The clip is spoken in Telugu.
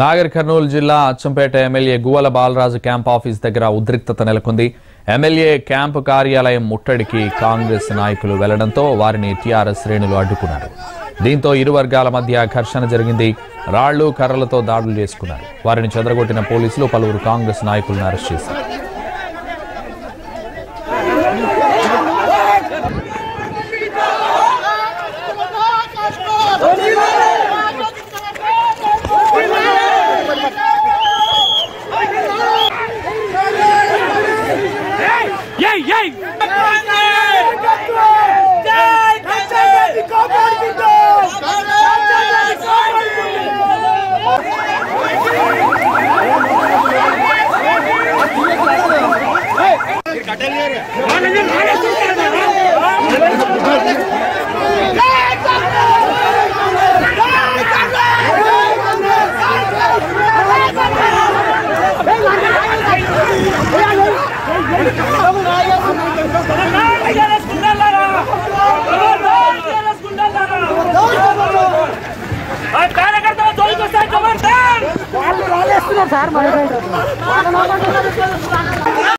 నాగర్ కర్నూలు జిల్లా Achampet MLA Guvvala Balaraju camp office దగ్గర ఉద్రిక్తత నెలకొంది. ఎమ్మెల్యే క్యాంపు కార్యాలయం ముట్టడికి కాంగ్రెస్ నాయకులు వెళ్లడంతో వారిని టీఆర్ఎస్ శ్రేణులు అడ్డుకున్నారు. దీంతో ఇరు వర్గాల మధ్య ఘర్షణ జరిగింది. రాళ్లు కర్రలతో దాడులు చేసుకున్నారు. వారిని చెదరగొట్టిన పోలీసులు పలువురు కాంగ్రెస్ నాయకులను అరెస్ట్ చేశారు. సార్